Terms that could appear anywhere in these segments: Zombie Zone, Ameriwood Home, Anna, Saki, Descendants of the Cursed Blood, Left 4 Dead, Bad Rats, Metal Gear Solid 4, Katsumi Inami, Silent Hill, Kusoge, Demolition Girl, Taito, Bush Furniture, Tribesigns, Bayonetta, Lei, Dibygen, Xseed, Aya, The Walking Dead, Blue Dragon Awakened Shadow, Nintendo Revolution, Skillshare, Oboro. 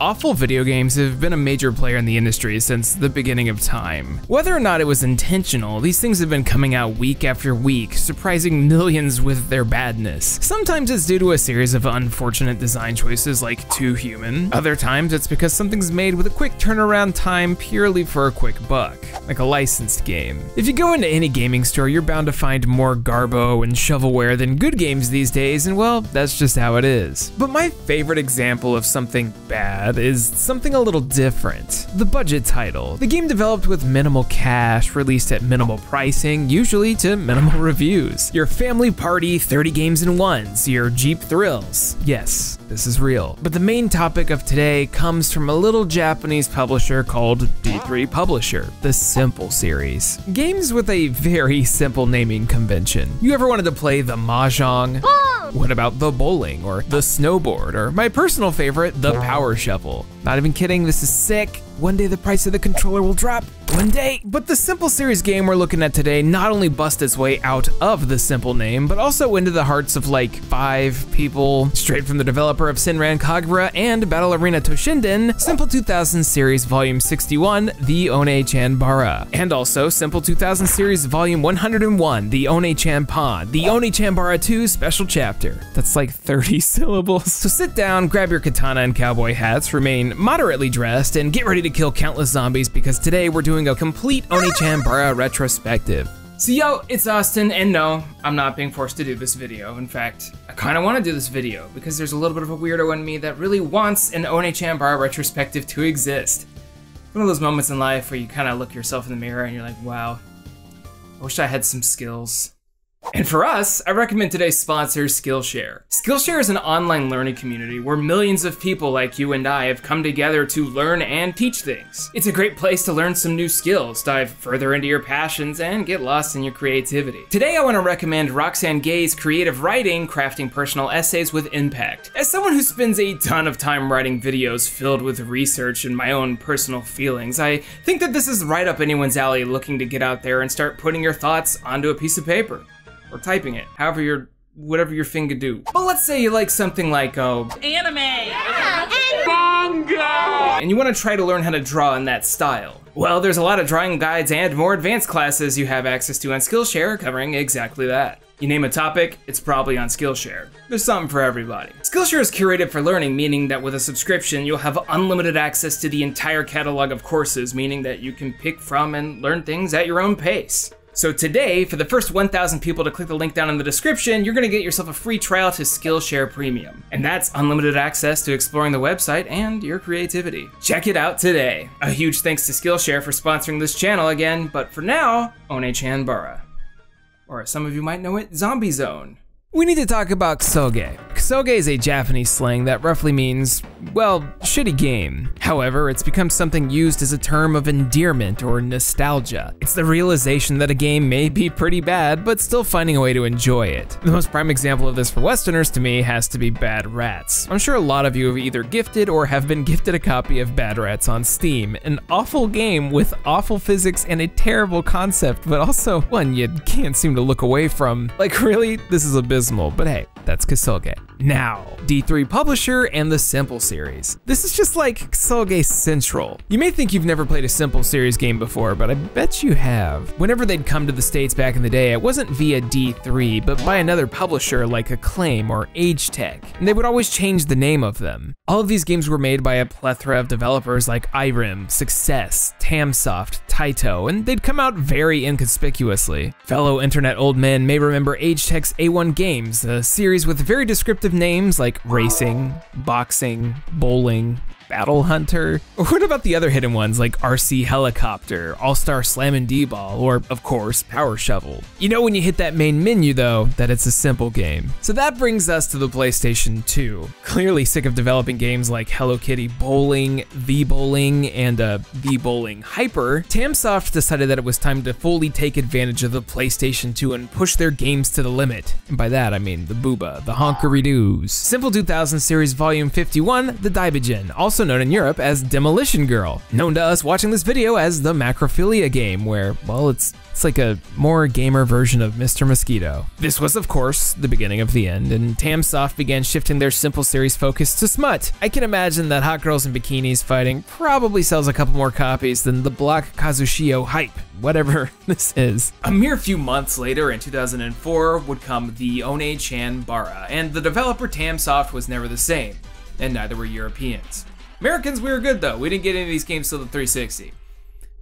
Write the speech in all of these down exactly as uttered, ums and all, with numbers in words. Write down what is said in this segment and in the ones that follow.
Awful video games have been a major player in the industry since the beginning of time. Whether or not it was intentional, these things have been coming out week after week, surprising millions with their badness. Sometimes it's due to a series of unfortunate design choices like Too Human. Other times it's because something's made with a quick turnaround time purely for a quick buck, like a licensed game. If you go into any gaming store, you're bound to find more garbo and shovelware than good games these days, and well, that's just how it is. But my favorite example of something bad is something a little different. The budget title. The game developed with minimal cash, released at minimal pricing, usually to minimal reviews. Your family party thirty games in ones, your Jeep thrills. Yes, this is real. But the main topic of today comes from a little Japanese publisher called D three Publisher, the Simple series. Games with a very simple naming convention. You ever wanted to play the Mahjong? What about the bowling, or the snowboard, or my personal favorite, the power shovel? Not even kidding, this is sick. One day the price of the controller will drop. One day. But the Simple series game we're looking at today not only busts its way out of the simple name, but also into the hearts of like five people. Straight from the developer of Senran Kagura and Battle Arena Toshinden, Simple two thousand series volume sixty-one, the Oneechanbara. And also Simple two thousand series volume one hundred and one, the Oneechanpan, the Oneechanbara two special chapter. That's like thirty syllables. So sit down, grab your katana and cowboy hats, remain moderately dressed, and get ready to kill countless zombies, because today we're doing a complete Oneechanbara retrospective. So yo, it's Austin, and no, I'm not being forced to do this video. In fact, I kinda wanna do this video because there's a little bit of a weirdo in me that really wants an Oneechanbara retrospective to exist. One of those moments in life where you kinda look yourself in the mirror and you're like, wow, I wish I had some skills. And for us, I recommend today's sponsor, Skillshare. Skillshare is an online learning community where millions of people like you and I have come together to learn and teach things. It's a great place to learn some new skills, dive further into your passions, and get lost in your creativity. Today, I want to recommend Roxane Gay's creative writing, crafting personal essays with impact. As someone who spends a ton of time writing videos filled with research and my own personal feelings, I think that this is right up anyone's alley looking to get out there and start putting your thoughts onto a piece of paper. Or typing it, however your, whatever your finger do. But let's say you like something like, oh, anime, yeah, and manga, and you want to try to learn how to draw in that style. Well, there's a lot of drawing guides and more advanced classes you have access to on Skillshare covering exactly that. You name a topic, it's probably on Skillshare. There's something for everybody. Skillshare is curated for learning, meaning that with a subscription, you'll have unlimited access to the entire catalog of courses, meaning that you can pick from and learn things at your own pace. So today, for the first one thousand people to click the link down in the description, you're gonna get yourself a free trial to Skillshare Premium. And that's unlimited access to exploring the website and your creativity. Check it out today. A huge thanks to Skillshare for sponsoring this channel again, but for now, Oneechanbara. Or as some of you might know it, Zombie Zone. We need to talk about Kusoge. Kusoge is a Japanese slang that roughly means, well, shitty game. However, it's become something used as a term of endearment or nostalgia. It's the realization that a game may be pretty bad, but still finding a way to enjoy it. The most prime example of this for Westerners to me has to be Bad Rats. I'm sure a lot of you have either gifted or have been gifted a copy of Bad Rats on Steam, an awful game with awful physics and a terrible concept, but also one you can't seem to look away from. Like really, this is a business. But hey, that's Kusoge. Now, D three Publisher and the Simple series. This is just like Kusoge Central. You may think you've never played a Simple series game before, but I bet you have. Whenever they'd come to the States back in the day, it wasn't via D three, but by another publisher like Acclaim or Aegetec, and they would always change the name of them. All of these games were made by a plethora of developers like Irem, Success, Tamsoft, Taito, and they'd come out very inconspicuously. Fellow internet old men may remember Aegetec's A one Games, a series with very descriptive names like racing, boxing, bowling, Battle Hunter. Or what about the other hidden ones like R C Helicopter, All-Star Slam and D-Ball, or of course, Power Shovel? You know when you hit that main menu though, that it's a simple game. So that brings us to the PlayStation two. Clearly sick of developing games like Hello Kitty Bowling, V-Bowling, and uh, V-Bowling Hyper, Tamsoft decided that it was time to fully take advantage of the PlayStation two and push their games to the limit. And by that, I mean the booba, the honkery doos. Simple two thousand series volume fifty-one, the Dibygen, also also known in Europe as Demolition Girl, known to us watching this video as the Macrophilia game, where, well, it's it's like a more gamer version of Mister Mosquito. This was, of course, the beginning of the end, and Tamsoft began shifting their simple series focus to smut. I can imagine that hot girls in bikinis fighting probably sells a couple more copies than the Block Kazushio hype, whatever this is. A mere few months later, in two thousand four, would come the Oneechanbara, and the developer Tamsoft was never the same, and neither were Europeans. Americans, we were good though. We didn't get any of these games till the three sixty.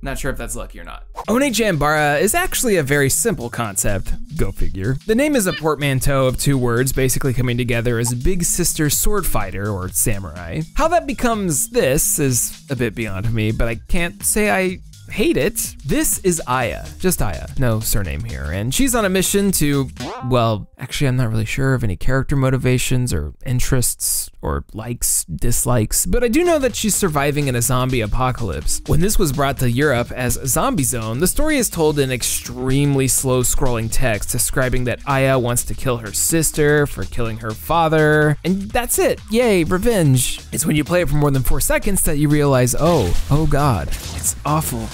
Not sure if that's lucky or not. Oneechanbara is actually a very simple concept, go figure. The name is a portmanteau of two words basically coming together as Big Sister Sword Fighter or Samurai. How that becomes this is a bit beyond me, but I can't say I hate it. This is Aya, just Aya, no surname here, and she's on a mission to, well, actually I'm not really sure of any character motivations or interests or likes, dislikes, but I do know that she's surviving in a zombie apocalypse. When this was brought to Europe as Zombie Zone, the story is told in extremely slow scrolling text describing that Aya wants to kill her sister for killing her father, and that's it, yay, revenge. It's when you play it for more than four seconds that you realize, oh, oh God, it's awful.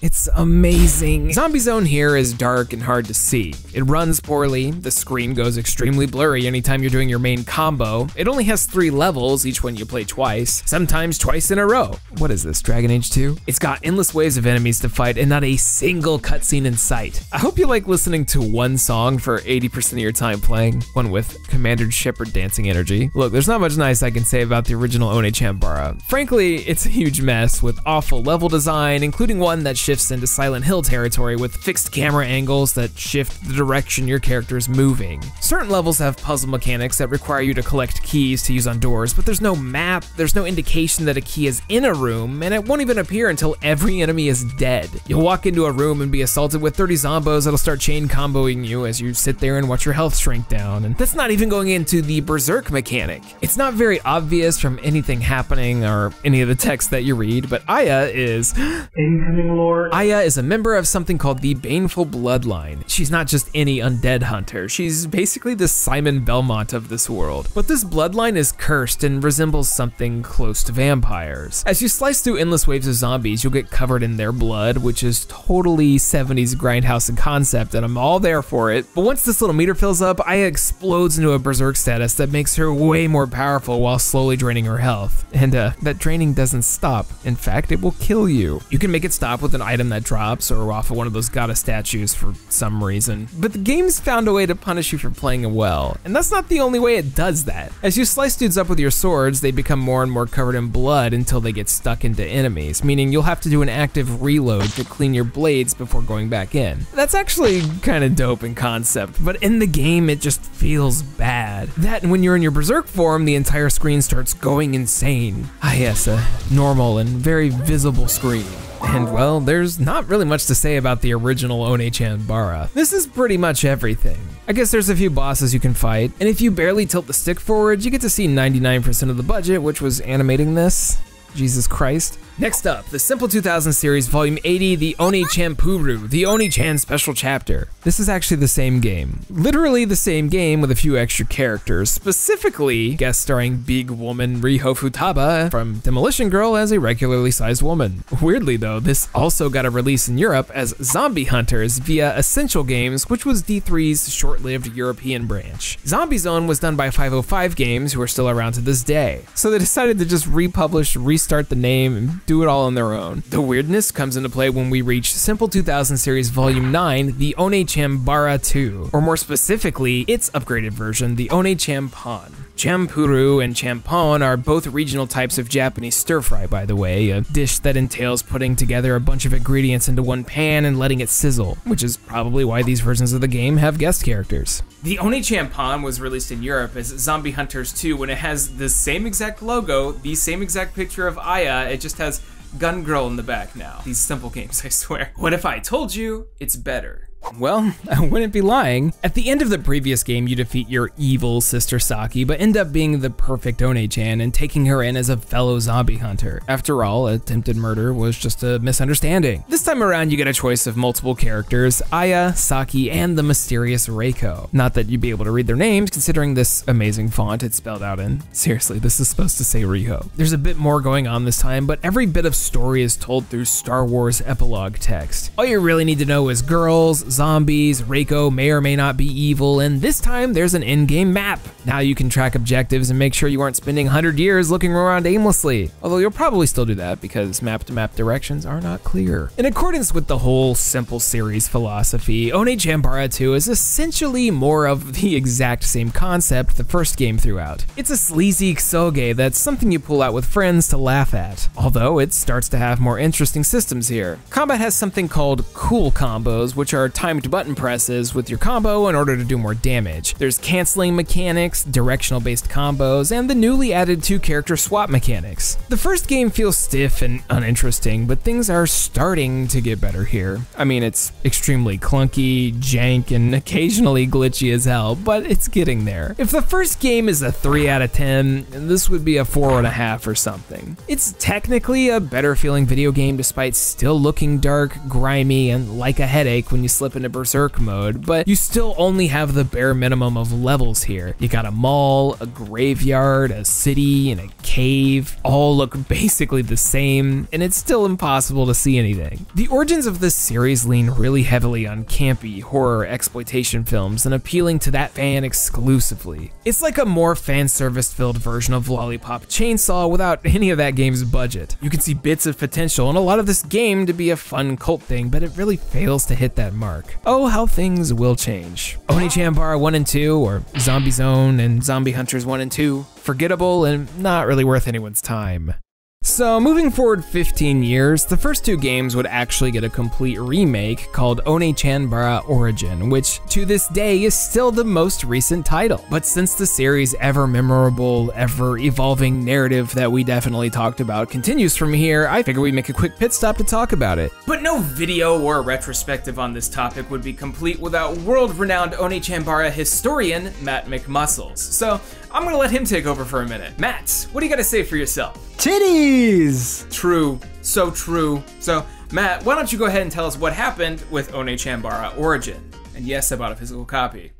It's amazing. Zombie Zone here is dark and hard to see. It runs poorly, the screen goes extremely blurry anytime you're doing your main combo. It only has three levels, each one you play twice, sometimes twice in a row. What is this, Dragon Age two? It's got endless waves of enemies to fight and not a single cutscene in sight. I hope you like listening to one song for eighty percent of your time playing, one with Commander Shepard dancing energy. Look, there's not much nice I can say about the original Oneechanbara. Frankly, it's a huge mess with awful level design, including one that shifts into Silent Hill territory with fixed camera angles that shift the direction your character is moving. Certain levels have puzzle mechanics that require you to collect keys to use on doors, but there's no map, there's no indication that a key is in a room, and it won't even appear until every enemy is dead. You'll walk into a room and be assaulted with thirty zombos that'll start chain comboing you as you sit there and watch your health shrink down, and that's not even going into the berserk mechanic. It's not very obvious from anything happening or any of the text that you read, but Aya is incoming lore. Aya is a member of something called the Baneful Bloodline. She's not just any undead hunter, she's basically the Simon Belmont of this world. But this bloodline is cursed and resembles something close to vampires. As you slice through endless waves of zombies, you'll get covered in their blood, which is totally seventies grindhouse in concept, and I'm all there for it. But once this little meter fills up, Aya explodes into a berserk status that makes her way more powerful while slowly draining her health. And uh, that draining doesn't stop. In fact, it will kill you. You can make it stop with an item that drops or off of one of those goddess statues for some reason. But the game's found a way to punish you for playing it well, and that's not the only way it does that. As you slice dudes up with your swords, they become more and more covered in blood until they get stuck into enemies, meaning you'll have to do an active reload to clean your blades before going back in. That's actually kind of dope in concept, but in the game it just feels bad. That and when you're in your berserk form, the entire screen starts going insane. Ah yes, a normal and very visible screen. And well, there's not really much to say about the original Oneechanbara. This is pretty much everything. I guess there's a few bosses you can fight, and if you barely tilt the stick forward, you get to see ninety-nine percent of the budget, which was animating this. Jesus Christ. Next up, the Simple two thousand series, volume eighty, the Oneechanpuru, the Onechan special chapter. This is actually the same game. Literally the same game with a few extra characters, specifically guest starring big woman Riho Futaba from Demolition Girl as a regularly sized woman. Weirdly though, this also got a release in Europe as Zombie Hunters via Essential Games, which was D three's short-lived European branch. Zombie Zone was done by five oh five Games, who are still around to this day. So they decided to just republish, restart the name, and do it all on their own. The weirdness comes into play when we reach Simple two thousand series volume nine, the Oneechanbara two, or more specifically, its upgraded version, the Oneechanpon. Champuru and champon are both regional types of Japanese stir-fry, by the way, a dish that entails putting together a bunch of ingredients into one pan and letting it sizzle, which is probably why these versions of the game have guest characters. The Oneechanpon was released in Europe as Zombie Hunters two when it has the same exact logo, the same exact picture of Aya, it just has Gun Girl in the back now. These simple games, I swear. What if I told you it's better? Well, I wouldn't be lying. At the end of the previous game, you defeat your evil sister Saki, but end up being the perfect One-chan and taking her in as a fellow zombie hunter. After all, attempted murder was just a misunderstanding. This time around, you get a choice of multiple characters, Aya, Saki, and the mysterious Reiko. Not that you'd be able to read their names, considering this amazing font it's spelled out in. Seriously, this is supposed to say Reiko. There's a bit more going on this time, but every bit of story is told through Star Wars epilogue text. All you really need to know is girls, zombies, Reiko may or may not be evil, and this time there's an in-game map. Now you can track objectives and make sure you aren't spending one hundred years looking around aimlessly. Although you'll probably still do that because map-to-map directions are not clear. In accordance with the whole simple series philosophy, Oneechanbara two is essentially more of the exact same concept the first game threw out. It's a sleazy ksoge that's something you pull out with friends to laugh at, although it starts to have more interesting systems here. Combat has something called cool combos, which are timed button presses with your combo in order to do more damage. There's canceling mechanics, directional-based combos, and the newly added two-character swap mechanics. The first game feels stiff and uninteresting, but things are starting to get better here. I mean, it's extremely clunky, jank, and occasionally glitchy as hell, but it's getting there. If the first game is a three out of ten, this would be a four and a half or something. It's technically a better-feeling video game despite still looking dark, grimy, and like a headache when you slip into berserk mode, but you still only have the bare minimum of levels here. You got a mall, a graveyard, a city, and a cave. All look basically the same, and it's still impossible to see anything. The origins of this series lean really heavily on campy horror exploitation films and appealing to that fan exclusively. It's like a more fan-service-filled version of Lollipop Chainsaw without any of that game's budget. You can see bits of potential in a lot of this game to be a fun cult thing, but it really fails to hit that mark. Oh, how things will change. Oneechanbara one and two, or Zombie Zone and Zombie Hunters one and two, forgettable and not really worth anyone's time. So moving forward fifteen years, the first two games would actually get a complete remake called Oneechanbara Origin, which to this day is still the most recent title. But since the series' ever memorable, ever evolving narrative that we definitely talked about continues from here, I figure we make a quick pit stop to talk about it. But no video or retrospective on this topic would be complete without world-renowned Oneechanbara historian Matt McMuscles. So I'm gonna let him take over for a minute. Matt, what do you gotta say for yourself? Titties! True, so true. So, Matt, why don't you go ahead and tell us what happened with Oneechanbara Origin? And yes, I bought a physical copy.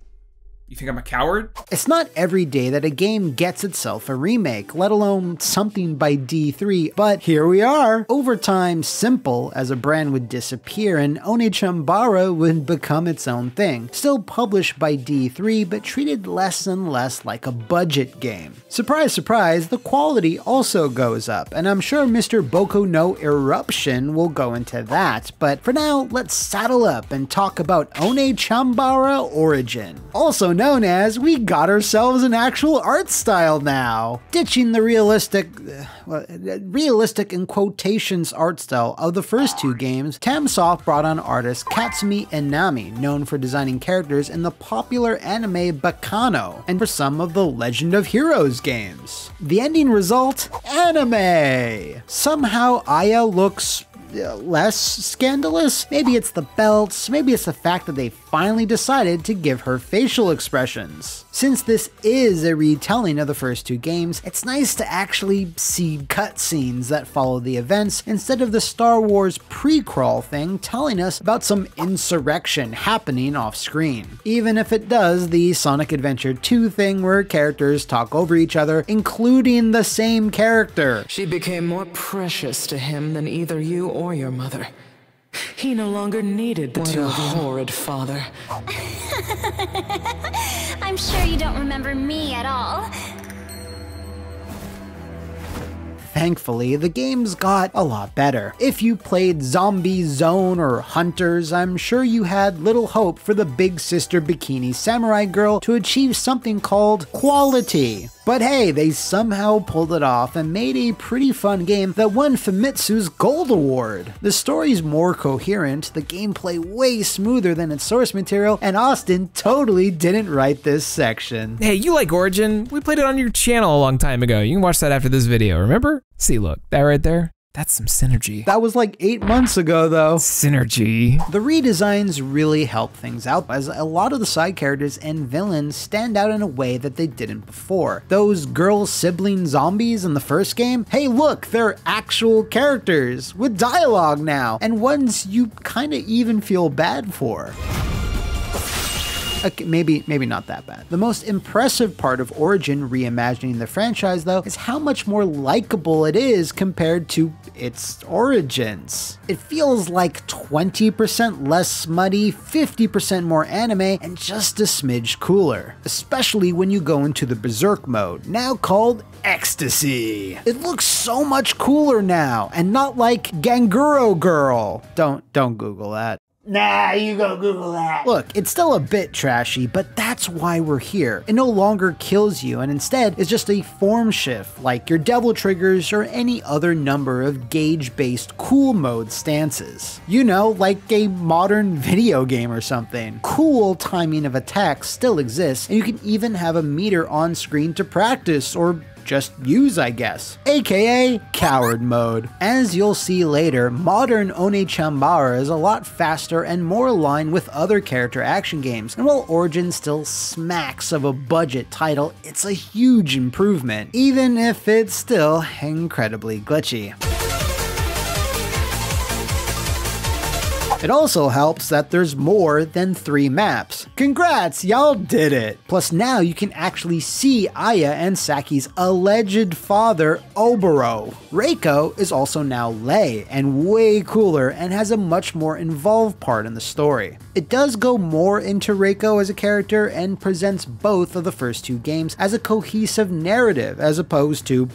You think I'm a coward? It's not every day that a game gets itself a remake, let alone something by D three, but here we are. Over time, Simple as a brand would disappear and Oneechanbara would become its own thing, still published by D three, but treated less and less like a budget game. Surprise, surprise, the quality also goes up, and I'm sure Mister Boku no Eruption will go into that, but for now, let's saddle up and talk about Oneechanbara Origin. Also known as, we got ourselves an actual art style now. Ditching the realistic, uh, well, realistic in quotations art style of the first two games, Tamsoft brought on artist Katsumi Inami, known for designing characters in the popular anime Bakano, and for some of the Legend of Heroes games. The ending result? Anime! Somehow Aya looks less scandalous? Maybe it's the belts, maybe it's the fact that they finally decided to give her facial expressions. Since this is a retelling of the first two games, it's nice to actually see cutscenes that follow the events instead of the Star Wars pre-crawl thing telling us about some insurrection happening off screen. Even if it does the Sonic Adventure two thing where characters talk over each other, including the same character. She became more precious to him than either you or or your mother. He no longer needed the two of you. What a horrid father. I'm sure you don't remember me at all. Thankfully, the games got a lot better. If you played Zombie Zone or Hunters, I'm sure you had little hope for the big sister Bikini Samurai Girl to achieve something called quality. But hey, they somehow pulled it off and made a pretty fun game that won Famitsu's Gold Award. The story's more coherent, the gameplay way smoother than its source material, and Austin totally didn't write this section. Hey, you like Origin? We played it on your channel a long time ago. You can watch that after this video, remember? See, look, that right there? That's some synergy. That was like eight months ago, though. Synergy. The redesigns really help things out, as a lot of the side characters and villains stand out in a way that they didn't before. Those girl sibling zombies in the first game, hey look, they're actual characters with dialogue now, and ones you kinda even feel bad for. Okay, maybe, maybe not that bad. The most impressive part of Origin reimagining the franchise, though, is how much more likable it is compared to its origins. It feels like twenty percent less smutty, fifty percent more anime, and just a smidge cooler. Especially when you go into the Berserk mode, now called Ecstasy. It looks so much cooler now, and not like Ganguro Girl. Don't, don't Google that. Nah, you go Google that. Look, it's still a bit trashy, but that's why we're here. It no longer kills you, and instead is just a form shift, like your Devil Triggers or any other number of gauge-based cool mode stances. You know, like a modern video game or something. Cool timing of attacks still exists, and you can even have a meter on screen to practice, or just use, I guess, aka coward mode. As you'll see later, modern Oneechanbara is a lot faster and more aligned with other character action games, and while Origin still smacks of a budget title, it's a huge improvement, even if it's still incredibly glitchy. It also helps that there's more than three maps. Congrats, y'all did it! Plus now you can actually see Aya and Saki's alleged father, Oboro. Reiko is also now Lei, and way cooler, and has a much more involved part in the story. It does go more into Reiko as a character, and presents both of the first two games as a cohesive narrative, as opposed to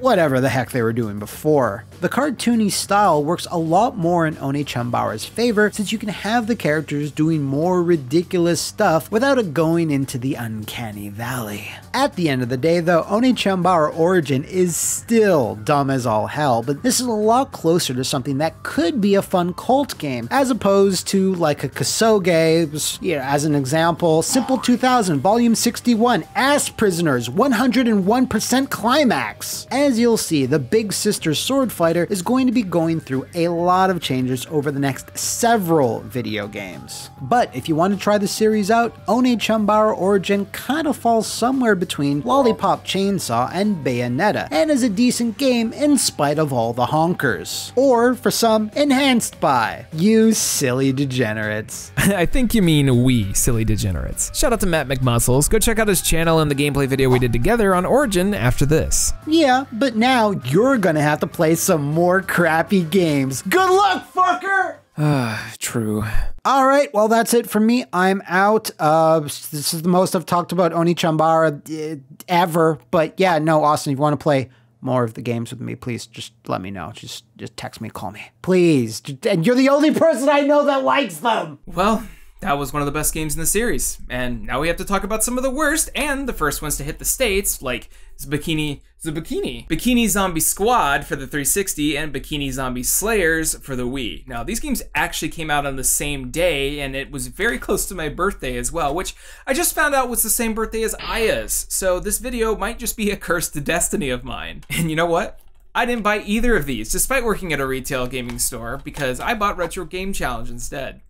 whatever the heck they were doing before. The cartoony style works a lot more in Oneechanbara's favor, since you can have the characters doing more ridiculous stuff without it going into the uncanny valley. At the end of the day though, Oneechanbara Origin is still dumb as all hell, but this is a lot closer to something that could be a fun cult game, as opposed to like a Kasoge, you know, as an example, Simple two thousand, Volume sixty-one, Ass Prisoners, one hundred one percent Climax. As you'll see, the Big Sister sword fighter is going to be going through a lot of changes over the next several video games. But if you want to try the series out, Oneechanbara Origin kind of falls somewhere between Lollipop Chainsaw and Bayonetta, and is a decent game in spite of all the honkers. Or, for some, enhanced by you silly degenerates. I think you mean we silly degenerates. Shout out to Matt McMuscles, go check out his channel and the gameplay video we did together on Origin after this. Yeah, but now you're gonna have to play some more crappy games. Good luck, fucker! Ah, uh, true. All right, well, that's it for me. I'm out. Uh, this is the most I've talked about Oneechanbara ever. But yeah, no, Austin, if you want to play more of the games with me, please just let me know. Just, just text me, call me. Please. And you're the only person I know that likes them. Well, that was one of the best games in the series. And now we have to talk about some of the worst and the first ones to hit the States, like Bikini, the Bikini, Bikini Zombie Squad for the three sixty and Bikini Zombie Slayers for the Wii. Now these games actually came out on the same day, and it was very close to my birthday as well, which I just found out was the same birthday as Aya's. So this video might just be a cursed destiny of mine. And you know what? I didn't buy either of these, despite working at a retail gaming store, because I bought Retro Game Challenge instead.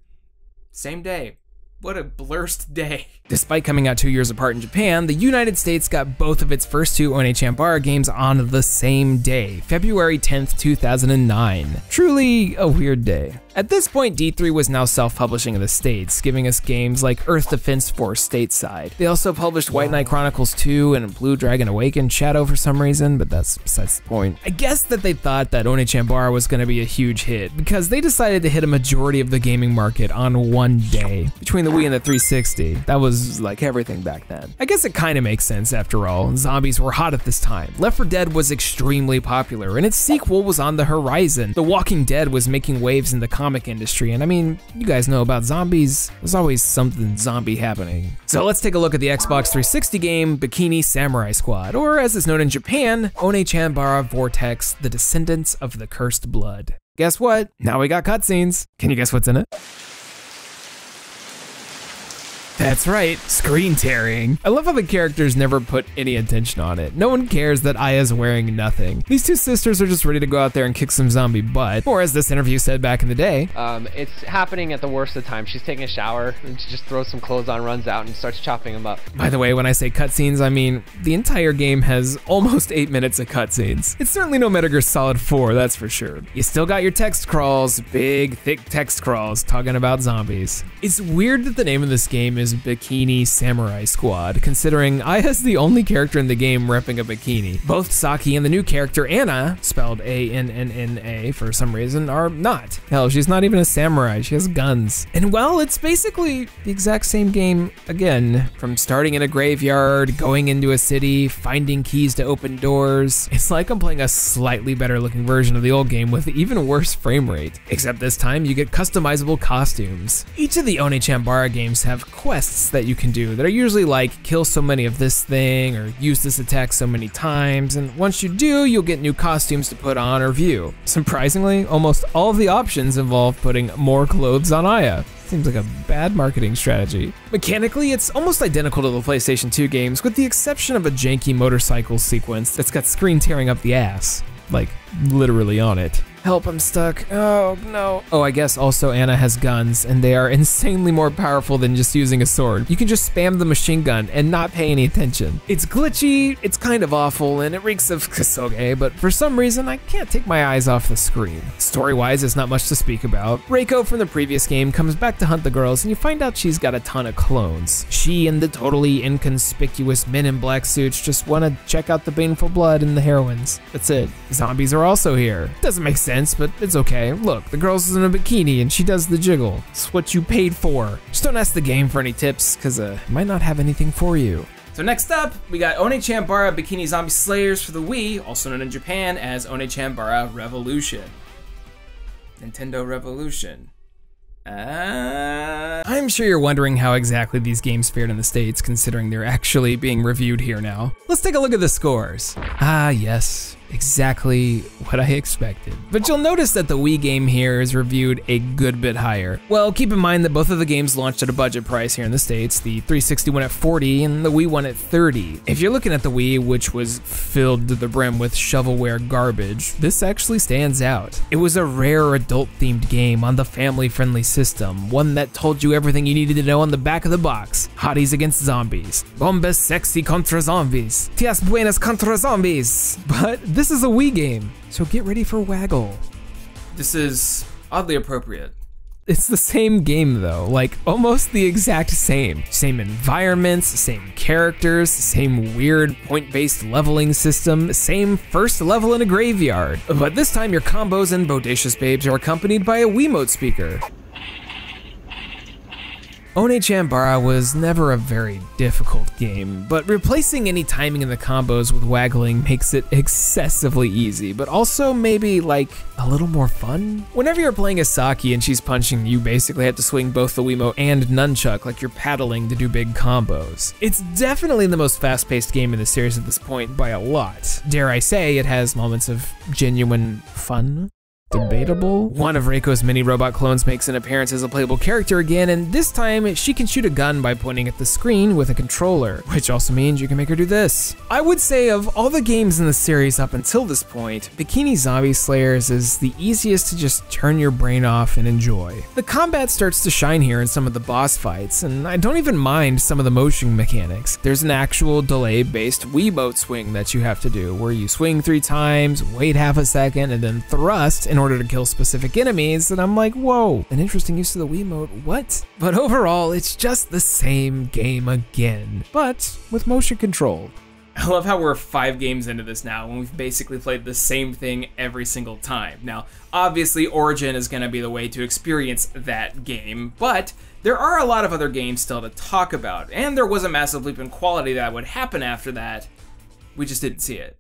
Same day. What a blurst day. Despite coming out two years apart in Japan, the United States got both of its first two Oneechanbara games on the same day, February tenth, two thousand nine. Truly a weird day. At this point, D three was now self-publishing in the States, giving us games like Earth Defense Force stateside. They also published White Knight Chronicles two and Blue Dragon Awakened Shadow for some reason, but that's besides the point. I guess that they thought that Oneechanbara was going to be a huge hit, because they decided to hit a majority of the gaming market on one day, between the Wii and the three sixty. That was like everything back then. I guess it kind of makes sense after all. Zombies were hot at this time. Left four Dead was extremely popular, and its sequel was on the horizon. The Walking Dead was making waves in the comic industry, and I mean, you guys know about zombies, there's always something zombie happening. So let's take a look at the Xbox three sixty game Bikini Samurai Squad, or as it's known in Japan, Oneechanbara Vortex, the Descendants of the Cursed Blood. Guess what? Now we got cutscenes. Can you guess what's in it? That's right, screen tearing. I love how the characters never put any attention on it. No one cares that Aya's wearing nothing. These two sisters are just ready to go out there and kick some zombie butt, or as this interview said back in the day. Um, it's happening at the worst of times. She's taking a shower and she just throws some clothes on, runs out, and starts chopping them up. By the way, when I say cutscenes, I mean the entire game has almost eight minutes of cutscenes. It's certainly no Metal Gear Solid four, that's for sure. You still got your text crawls, big, thick text crawls talking about zombies. It's weird that the name of this game is Bikini Samurai Squad, considering Aya's the only character in the game repping a bikini. Both Saki and the new character Anna, spelled A N N N A for some reason, are not. Hell, she's not even a samurai, she has guns. And well, it's basically the exact same game again. From starting in a graveyard, going into a city, finding keys to open doors. It's like I'm playing a slightly better looking version of the old game with even worse frame rate. Except this time you get customizable costumes. Each of the Oneechanbara games have quests that you can do that are usually like kill so many of this thing or use this attack so many times, and once you do, you'll get new costumes to put on or view. Surprisingly, almost all of the options involve putting more clothes on Aya. Seems like a bad marketing strategy. Mechanically, it's almost identical to the PlayStation two games, with the exception of a janky motorcycle sequence that's got screen tearing up the ass. Like, literally on it. Help, I'm stuck. Oh, no. Oh, I guess also Anna has guns, and they are insanely more powerful than just using a sword. You can just spam the machine gun and not pay any attention. It's glitchy, it's kind of awful, and it reeks of Kasuge, but for some reason, I can't take my eyes off the screen. Story-wise, it's not much to speak about. Reiko from the previous game comes back to hunt the girls, and you find out she's got a ton of clones. She and the totally inconspicuous men in black suits just want to check out the baneful blood and the heroines. That's it. Zombies are also here. Doesn't make sense. Sense, but it's okay. Look, the girl's is in a bikini and she does the jiggle. It's what you paid for. Just don't ask the game for any tips, because uh, it might not have anything for you. So next up, we got Oneechanbara Bikini Zombie Slayers for the Wii, also known in Japan as Oneechanbara Revolution. Nintendo Revolution. Uh... I'm sure you're wondering how exactly these games fared in the States, considering they're actually being reviewed here now. Let's take a look at the scores. Ah, yes. Exactly what I expected. But you'll notice that the Wii game here is reviewed a good bit higher. Well, keep in mind that both of the games launched at a budget price here in the States, the three sixty one at forty and the Wii one at thirty. If you're looking at the Wii, which was filled to the brim with shovelware garbage, this actually stands out. It was a rare adult-themed game on the family-friendly system, one that told you everything you needed to know on the back of the box. Hotties against zombies. Bombas sexy contra zombies. Tias buenas contra zombies. But this This is a Wii game, so get ready for waggle. This is oddly appropriate. It's the same game though, like almost the exact same. Same environments, same characters, same weird point-based leveling system, same first level in a graveyard. But this time your combos and bodacious babes are accompanied by a Wiimote speaker. Oneechanbara was never a very difficult game, but replacing any timing in the combos with waggling makes it excessively easy, but also maybe like a little more fun? Whenever you're playing as Saki and she's punching, you basically have to swing both the Wiimote and nunchuck like you're paddling to do big combos. It's definitely the most fast-paced game in the series at this point by a lot. Dare I say, it has moments of genuine fun. Debatable. One of Reiko's mini robot clones makes an appearance as a playable character again, and this time she can shoot a gun by pointing at the screen with a controller, which also means you can make her do this. I would say of all the games in the series up until this point, Bikini Zombie Slayers is the easiest to just turn your brain off and enjoy. The combat starts to shine here in some of the boss fights, and I don't even mind some of the motion mechanics. There's an actual delay-based Wiimote swing that you have to do, where you swing three times, wait half a second, and then thrust in order to kill specific enemies, and I'm like, whoa, an interesting use of the Wiimote, what? But overall, it's just the same game again, but with motion control. I love how we're five games into this now when we've basically played the same thing every single time. Now, obviously Origin is going to be the way to experience that game, but there are a lot of other games still to talk about, and there was a massive leap in quality that would happen after that. We just didn't see it.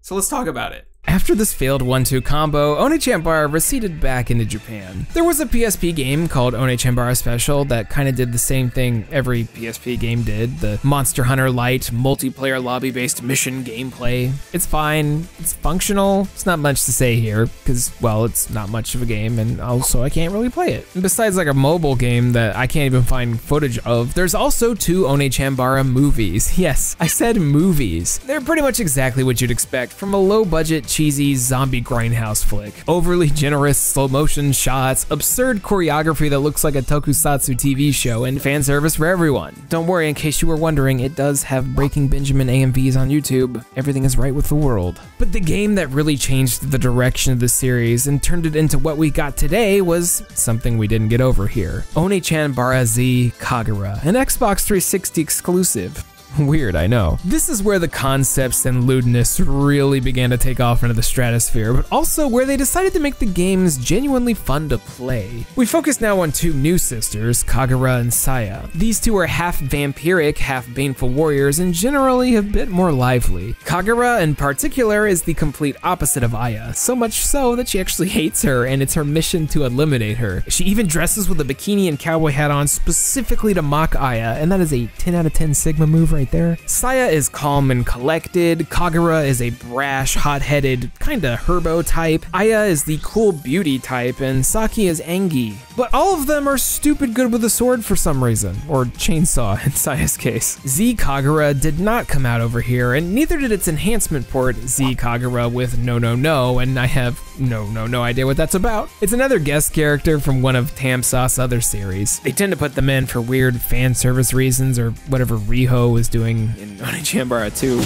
So let's talk about it. After this failed one two combo, Oneechanbara receded back into Japan. There was a P S P game called Oneechanbara Special that kinda did the same thing every P S P game did, the Monster Hunter Light, multiplayer lobby-based mission gameplay. It's fine, it's functional, it's not much to say here, cause, well, it's not much of a game, and also I can't really play it. And besides like a mobile game that I can't even find footage of, there's also two Oneechanbara movies. Yes, I said movies. They're pretty much exactly what you'd expect from a low-budget, cheesy zombie grindhouse flick. Overly generous slow motion shots, absurd choreography that looks like a tokusatsu T V show, and fan service for everyone. Don't worry, in case you were wondering, it does have Breaking Benjamin A M Vs on YouTube. Everything is right with the world. But the game that really changed the direction of the series and turned it into what we got today was something we didn't get over here. Oneechanbara Z Kagura, an Xbox three sixty exclusive. Weird, I know. This is where the concepts and lewdness really began to take off into the stratosphere, but also where they decided to make the games genuinely fun to play. We focus now on two new sisters, Kagura and Saya. These two are half vampiric, half baneful warriors, and generally a bit more lively. Kagura, in particular, is the complete opposite of Aya, so much so that she actually hates her, and it's her mission to eliminate her. She even dresses with a bikini and cowboy hat on specifically to mock Aya, and that is a ten out of ten Sigma move right there. Saya is calm and collected, Kagura is a brash, hot-headed, kinda herbo type, Aya is the cool beauty type, and Saki is angy. But all of them are stupid good with a sword for some reason, or chainsaw in Saya's case. Z Kagura did not come out over here, and neither did its enhancement port, Z Kagura with No No No, and I have no no no idea what that's about. It's another guest character from one of Tamsoft's other series. They tend to put them in for weird fan service reasons or whatever Reho is doing in Oneechanbara two.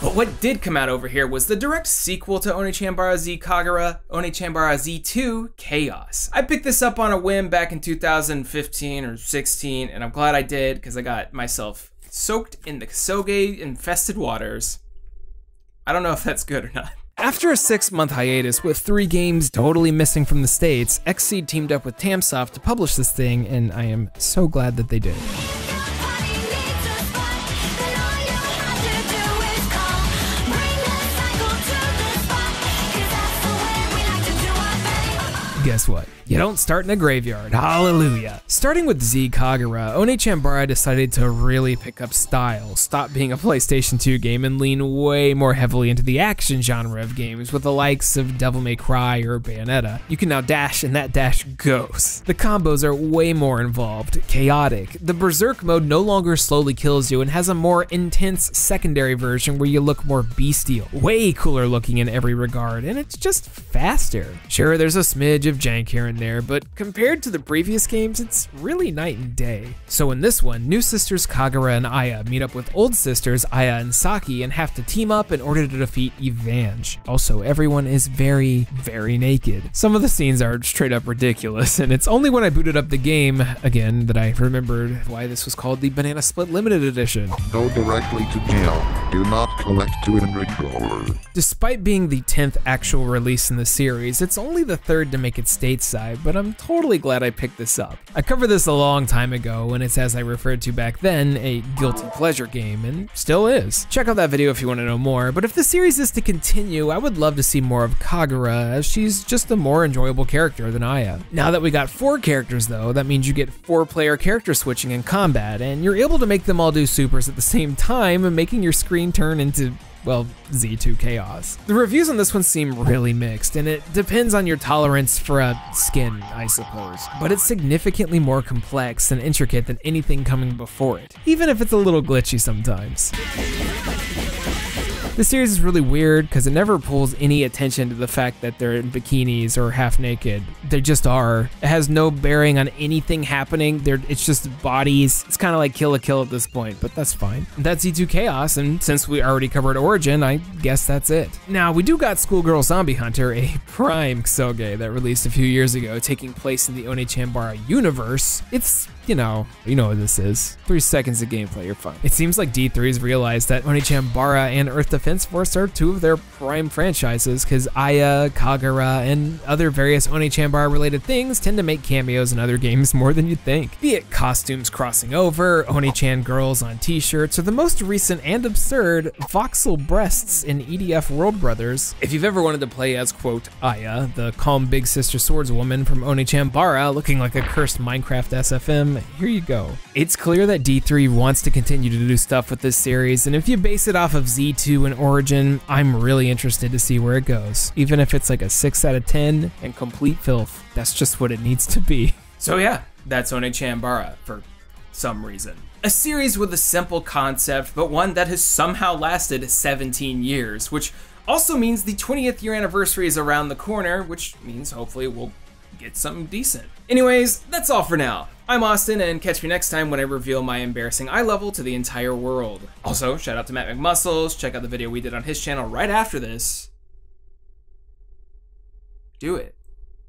But what did come out over here was the direct sequel to Oneechanbara Z Kagura, Oneechanbara Z two Chaos. I picked this up on a whim back in two thousand fifteen or sixteen, and I'm glad I did because I got myself soaked in the Soge infested waters. I don't know if that's good or not. After a six-month hiatus with three games totally missing from the States, Xseed teamed up with Tamsoft to publish this thing, and I am so glad that they did. Guess what? You don't start in a graveyard. Hallelujah. Starting with Z Kagura, Oneechanbara decided to really pick up style, stop being a PlayStation two game and lean way more heavily into the action genre of games with the likes of Devil May Cry or Bayonetta. You can now dash and that dash goes. The combos are way more involved, chaotic. The Berserk mode no longer slowly kills you and has a more intense secondary version where you look more bestial, way cooler looking in every regard, and it's just faster. Sure, there's a smidge of jank here and there, but compared to the previous games, it's really night and day. So in this one, new sisters Kagura and Aya meet up with old sisters Aya and Saki and have to team up in order to defeat Evange. Also, everyone is very, very naked. Some of the scenes are straight up ridiculous, and it's only when I booted up the game, again, that I remembered why this was called the Banana Split Limited Edition. Go directly to jail. Do not collect two hundred dollars. Despite being the tenth actual release in the series, it's only the third to make it stateside, but I'm totally glad I picked this up. I covered this a long time ago, and it's, as I referred to back then, a guilty pleasure game, and still is. Check out that video if you want to know more, but if the series is to continue, I would love to see more of Kagura, as she's just a more enjoyable character than Aya. Now that we got four characters though, that means you get four player character switching in combat, and you're able to make them all do supers at the same time, and making your screen turn into, well, Z two Chaos. The reviews on this one seem really mixed, and it depends on your tolerance for a skin, I suppose, but it's significantly more complex and intricate than anything coming before it, even if it's a little glitchy sometimes. The series is really weird because it never pulls any attention to the fact that they're in bikinis or half naked. They just are. It has no bearing on anything happening. They're, it's just bodies. It's kind of like Kill la Kill at this point, but that's fine. That's Z two Chaos, and since we already covered Origin, I guess that's it. Now, we do got Schoolgirl Zombie Hunter, a prime Soge that released a few years ago, taking place in the Oneechanbara universe. It's you know, you know what this is. Three seconds of gameplay, you're fine. It seems like D three's realized that Oneechanbara and Earth Defense Force are two of their prime franchises, because Aya, Kagura, and other various Oneechanbara related things tend to make cameos in other games more than you'd think. Be it costumes crossing over, Onechan girls on t-shirts, or the most recent and absurd voxel breasts in E D F World Brothers. If you've ever wanted to play as, quote, Aya, the calm big sister swordswoman from Oneechanbara looking like a cursed Minecraft S F M, here you go. It's clear that D three wants to continue to do stuff with this series, and if you base it off of Z two and Origin, I'm really interested to see where it goes, even if it's like a six out of ten and complete filth. That's just what it needs to be. So yeah, that's Oneechanbara for some reason. A series with a simple concept, but one that has somehow lasted seventeen years, which also means the twentieth year anniversary is around the corner, which means hopefully we'll get something decent. Anyways, that's all for now. I'm Austin, and catch me next time when I reveal my embarrassing eye level to the entire world. Also, shout out to Matt McMuscles. Check out the video we did on his channel right after this. Do it.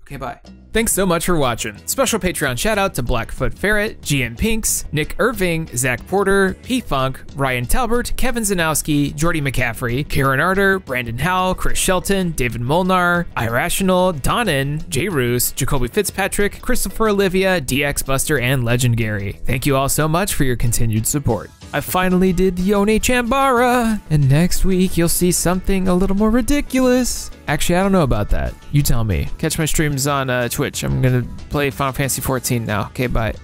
Okay, bye. Thanks so much for watching. Special Patreon shout out to Blackfoot Ferret, G M Pinks, Nick Irving, Zach Porter, P-Funk, Ryan Talbert, Kevin Zanowski, Jordy McCaffrey, Karen Arter, Brandon Howell, Chris Shelton, David Molnar, Irrational, Donnan, J. Roos, Jacoby Fitzpatrick, Christopher Olivia, D X Buster, and Legendary. Thank you all so much for your continued support. I finally did the Oneechanbara, and next week you'll see something a little more ridiculous. Actually, I don't know about that. You tell me. Catch my streams on uh, Twitch. I'm gonna play Final Fantasy fourteen now. Okay, bye.